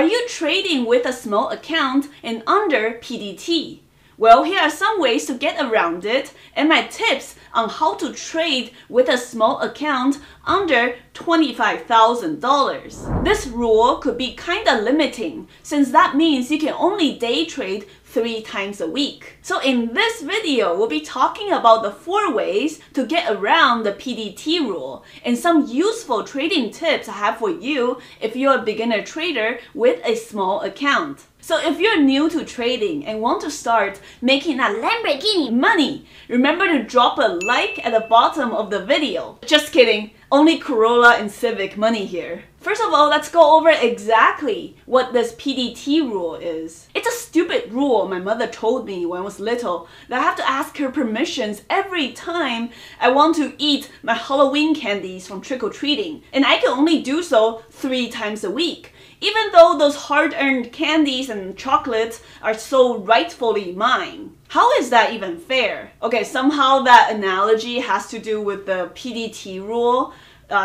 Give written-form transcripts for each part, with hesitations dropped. Are you trading with a small account and under PDT? Well, here are some ways to get around it and my tips on how to trade with a small account under $25,000. This rule could be kinda limiting since that means you can only day trade 3 times a week. So in this video, we'll be talking about the 4 ways to get around the PDT rule and some useful trading tips I have for you if you're a beginner trader with a small account. So if you're new to trading and want to start making that Lamborghini money, remember to drop a like at the bottom of the video. Just kidding, only Corolla and Civic money here. First of all, let's go over exactly what this PDT rule is. It's a stupid rule my mother told me when I was little that I have to ask her permissions every time I want to eat my Halloween candies from trick-or-treating, and I can only do so 3 times a week. Even though those hard-earned candies and chocolates are so rightfully mine. How is that even fair? Okay, somehow that analogy has to do with the PDT rule.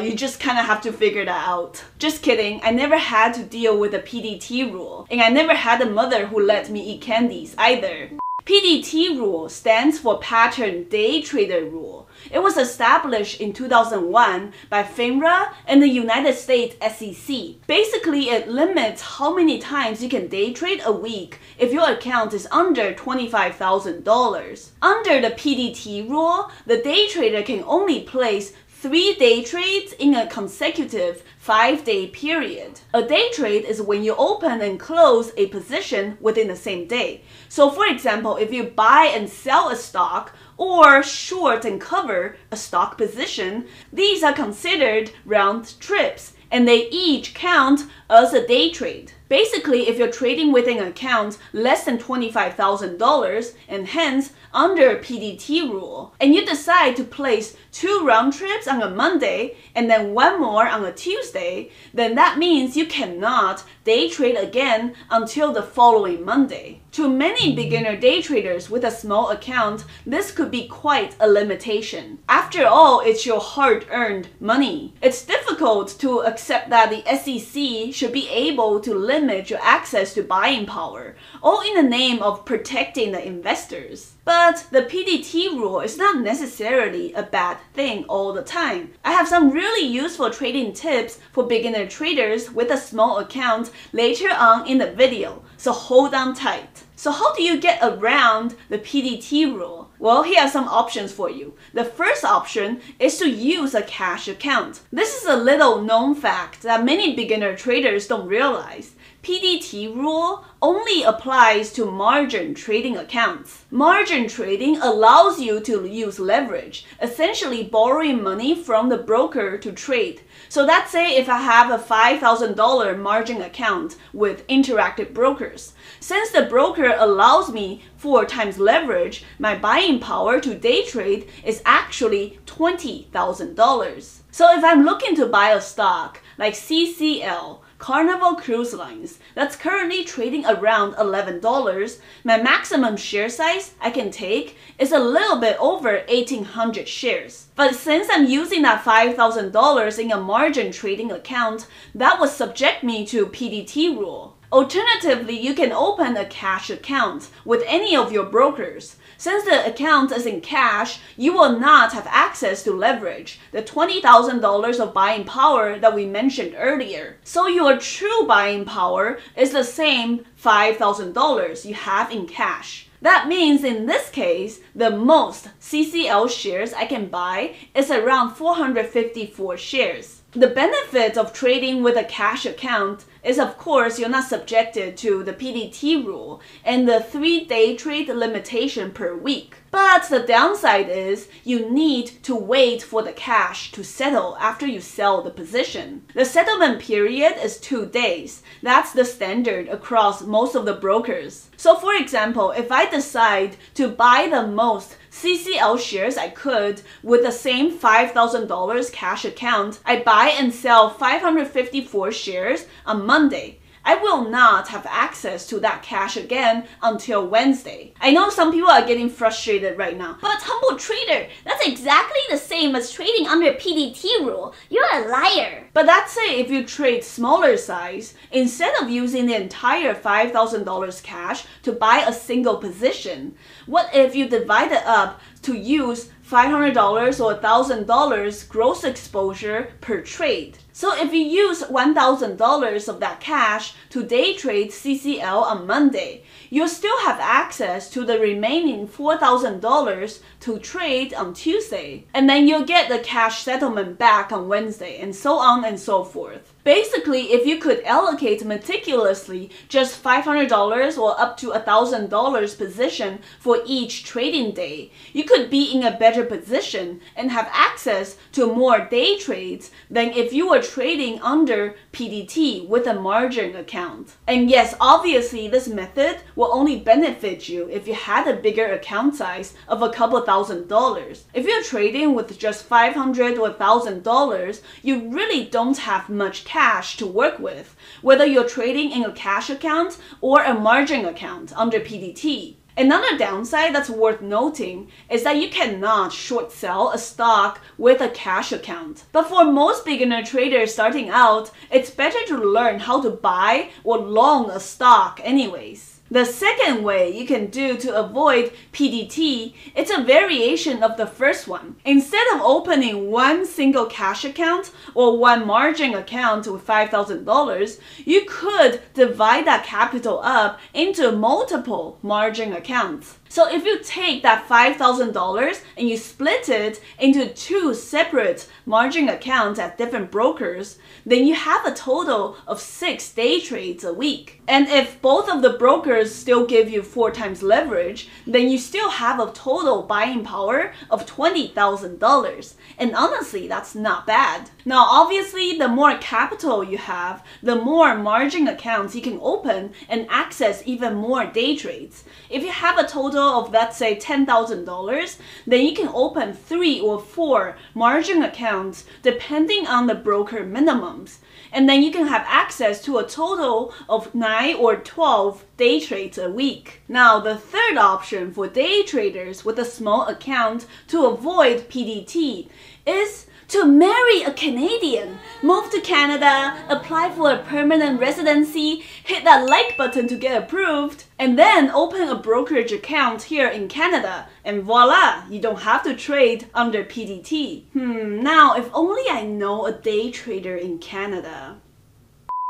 You just kind of have to figure that out. Just kidding, I never had to deal with the PDT rule. And I never had a mother who let me eat candies either. PDT rule stands for Pattern Day Trader rule. It was established in 2001 by FINRA and the United States SEC. Basically, it limits how many times you can day trade a week if your account is under $25,000. Under the PDT rule, the day trader can only place 3 day trades in a consecutive 5-day period. A day trade is when you open and close a position within the same day. So for example, if you buy and sell a stock or short and cover a stock position, these are considered round trips and they each count as a day trade. Basically, if you're trading with an account less than $25,000 and hence under a PDT rule, and you decide to place 2 round trips on a Monday and then 1 more on a Tuesday, then that means you cannot day trade again until the following Monday. To many beginner day traders with a small account, this could be quite a limitation. After all, it's your hard-earned money. It's difficult to accept that the SEC should be able to limit your access to buying power, all in the name of protecting the investors. But the PDT rule is not necessarily a bad thing all the time. I have some really useful trading tips for beginner traders with a small account later on in the video, so hold on tight. So how do you get around the PDT rule? Well, here are some options for you. The first option is to use a cash account. This is a little known fact that many beginner traders don't realize. PDT rule only applies to margin trading accounts. Margin trading allows you to use leverage, essentially borrowing money from the broker to trade. So let's say if I have a $5,000 margin account with Interactive Brokers. Since the broker allows me 4 times leverage, my buying power to day trade is actually $20,000. So if I'm looking to buy a stock like CCL, Carnival Cruise Lines, that's currently trading around $11, my maximum share size I can take is a little bit over 1,800 shares. But since I'm using that $5,000 in a margin trading account, that would subject me to PDT rule. Alternatively, you can open a cash account with any of your brokers. Since the account is in cash, you will not have access to leverage, the $20,000 of buying power that we mentioned earlier. So your true buying power is the same $5,000 you have in cash. That means in this case, the most CCL shares I can buy is around 454 shares. The benefit of trading with a cash account is of course you're not subjected to the PDT rule and the 3-day trade limitation per week. But the downside is you need to wait for the cash to settle after you sell the position. The settlement period is 2 days. That's the standard across most of the brokers. So for example, if I decide to buy the most CCL shares I could with the same $5,000 cash account, I buy and sell 554 shares on Monday. I will not have access to that cash again until Wednesday. I know some people are getting frustrated right now, but Humbled Trader, that's exactly the same as trading under PDT rule. You're a liar. But let's say if you trade smaller size, instead of using the entire $5,000 cash to buy a single position, what if you divide it up to use $500 or $1,000 gross exposure per trade? So if you use $1,000 of that cash to day trade CCL on Monday, you'll still have access to the remaining $4,000 to trade on Tuesday, and then you'll get the cash settlement back on Wednesday, and so on and so forth. Basically, if you could allocate meticulously just $500 or up to $1,000 position for each trading day, you could be in a better position and have access to more day trades than if you were trading under PDT with a margin account. And yes, obviously this method will only benefit you if you had a bigger account size of a couple $1,000. If you're trading with just $500 or $1,000, you really don't have much cash to work with, whether you're trading in a cash account or a margin account under PDT. Another downside that's worth noting is that you cannot short sell a stock with a cash account. But for most beginner traders starting out, it's better to learn how to buy or long a stock anyways. The second way you can do to avoid PDT, it's a variation of the first one. Instead of opening one single cash account or one margin account with $5,000, you could divide that capital up into multiple margin accounts. So if you take that $5,000 and you split it into two separate margin accounts at different brokers, then you have a total of 6 day trades a week. And if both of the brokers still give you 4 times leverage, then you still have a total buying power of $20,000. And honestly, that's not bad. Now, obviously, the more capital you have, the more margin accounts you can open and access even more day trades. If you have a total of, let's say, $10,000, then you can open 3 or 4 margin accounts depending on the broker minimums. And then you can have access to a total of 9 or 12 day trades a week. Now, the third option for day traders with a small account to avoid PDT is to marry a Canadian, move to Canada, apply for a permanent residency, hit that like button to get approved, and then open a brokerage account here in Canada, and voila, you don't have to trade under PDT. Now if only I know a day trader in Canada.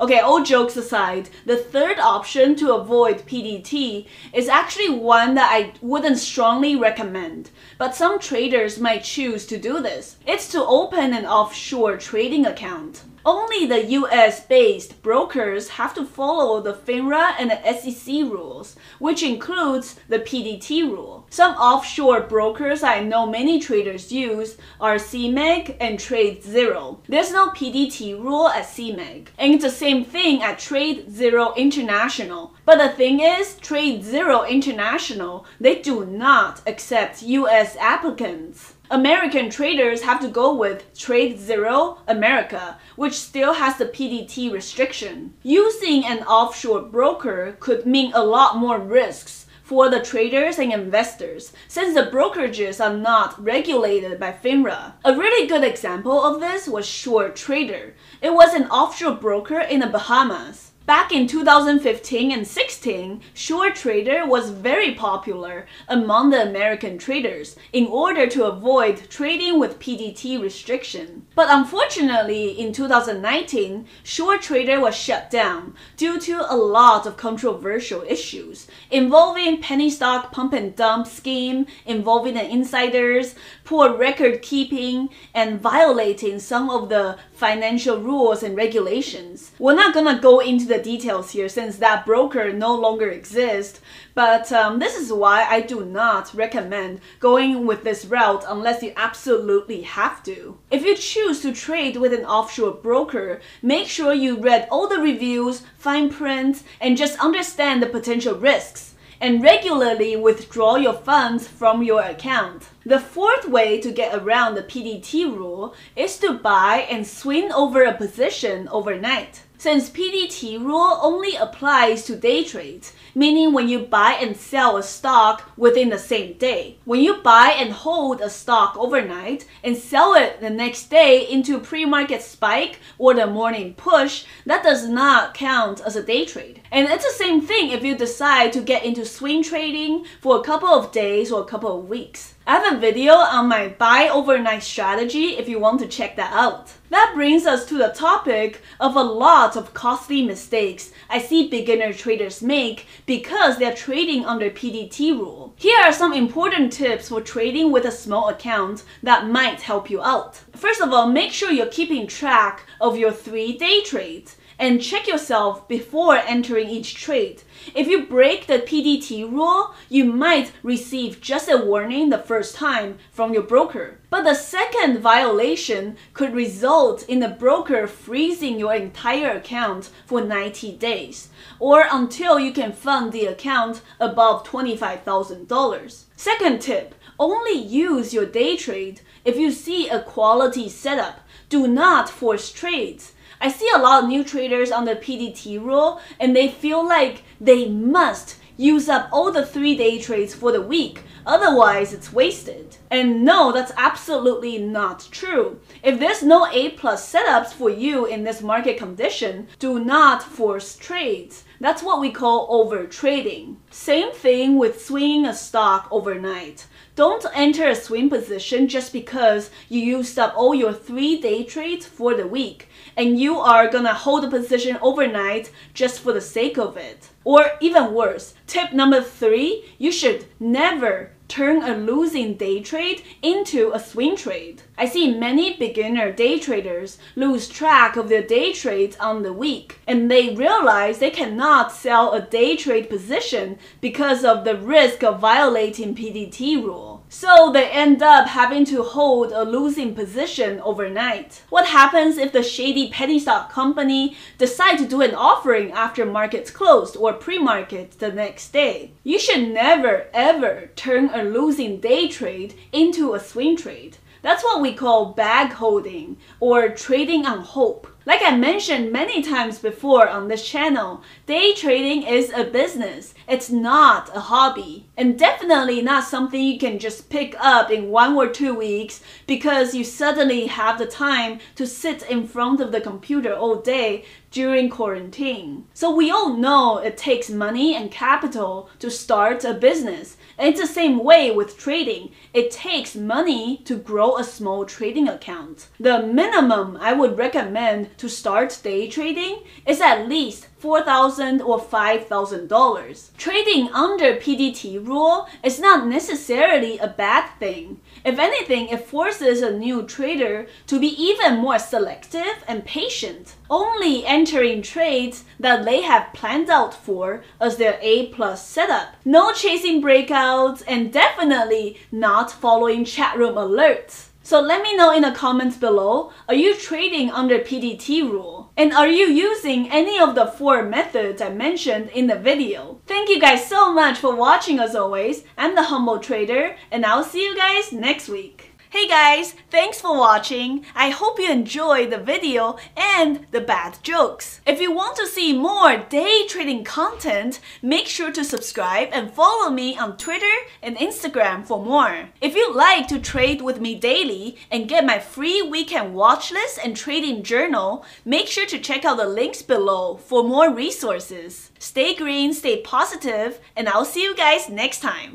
Okay, all jokes aside, the third option to avoid PDT is actually one that I wouldn't strongly recommend, but some traders might choose to do this. It's to open an offshore trading account. Only the US-based brokers have to follow the FINRA and the SEC rules, which includes the PDT rule. Some offshore brokers I know many traders use are CMEG and Trade Zero. There's no PDT rule at CMEG, and it's the same thing at Trade Zero International. But the thing is, Trade Zero International, they do not accept US applicants. American traders have to go with Trade Zero America, which still has the PDT restriction. Using an offshore broker could mean a lot more risks for the traders and investors, since the brokerages are not regulated by FINRA. A really good example of this was SureTrader. It was an offshore broker in the Bahamas. Back in 2015 and 16, SureTrader was very popular among the American traders in order to avoid trading with PDT restriction. But unfortunately, in 2019, SureTrader was shut down due to a lot of controversial issues involving penny stock pump and dump scheme, involving the insiders, poor record keeping, and violating some of the financial rules and regulations. We're not gonna go into the details here since that broker no longer exists, but this is why I do not recommend going with this route unless you absolutely have to. If you choose to trade with an offshore broker, make sure you read all the reviews, fine print, and just understand the potential risks, and regularly withdraw your funds from your account. The fourth way to get around the PDT rule is to buy and swing over a position overnight. since PDT rule only applies to day trades, meaning when you buy and sell a stock within the same day. When you buy and hold a stock overnight and sell it the next day into a pre-market spike or the morning push, that does not count as a day trade. And it's the same thing if you decide to get into swing trading for a couple of days or a couple of weeks. I have a video on my buy overnight strategy if you want to check that out. That brings us to the topic of a lot of costly mistakes I see beginner traders make because they're trading under PDT rule. Here are some important tips for trading with a small account that might help you out. First of all, make sure you're keeping track of your 3-day trades and check yourself before entering each trade. If you break the PDT rule, you might receive just a warning the first time from your broker. But the second violation could result in the broker freezing your entire account for 90 days, or until you can fund the account above $25,000. Second tip, only use your day trade if you see a quality setup. Do not force trades. I see a lot of new traders on the PDT rule and they feel like they must use up all the 3-day trades for the week, otherwise it's wasted. And no, that's absolutely not true. If there's no A-plus setups for you in this market condition, do not force trades. That's what we call overtrading. Same thing with swinging a stock overnight. Don't enter a swing position just because you used up all your 3-day trades for the week and you are gonna hold a position overnight just for the sake of it. Or even worse, tip number 3, you should never turn a losing day trade into a swing trade. I see many beginner day traders lose track of their day trades on the week, and they realize they cannot sell a day trade position because of the risk of violating PDT rule. So they end up having to hold a losing position overnight. What happens if the shady penny stock company decides to do an offering after markets closed or pre-market the next day? You should never ever turn a losing day trade into a swing trade. That's what we call bag holding or trading on hope. Like I mentioned many times before on this channel, day trading is a business. It's not a hobby, and definitely not something you can just pick up in 1 or 2 weeks because you suddenly have the time to sit in front of the computer all day during quarantine. So we all know it takes money and capital to start a business. And it's the same way with trading. It takes money to grow a small trading account. The minimum I would recommend to start day trading is at least $4,000 or $5,000. Trading under PDT rule is not necessarily a bad thing. If anything, it forces a new trader to be even more selective and patient, only entering trades that they have planned out for as their A-plus setup. No chasing breakouts and definitely not following chat room alerts. So let me know in the comments below, are you trading under PDT rule? And are you using any of the 4 methods I mentioned in the video? Thank you guys so much for watching as always. I'm the Humbled Trader and I'll see you guys next week. Hey guys, thanks for watching. I hope you enjoyed the video and the bad jokes. If you want to see more day trading content, make sure to subscribe and follow me on Twitter and Instagram for more. If you'd like to trade with me daily and get my free weekend watch list and trading journal, make sure to check out the links below for more resources. Stay green, stay positive, and I'll see you guys next time.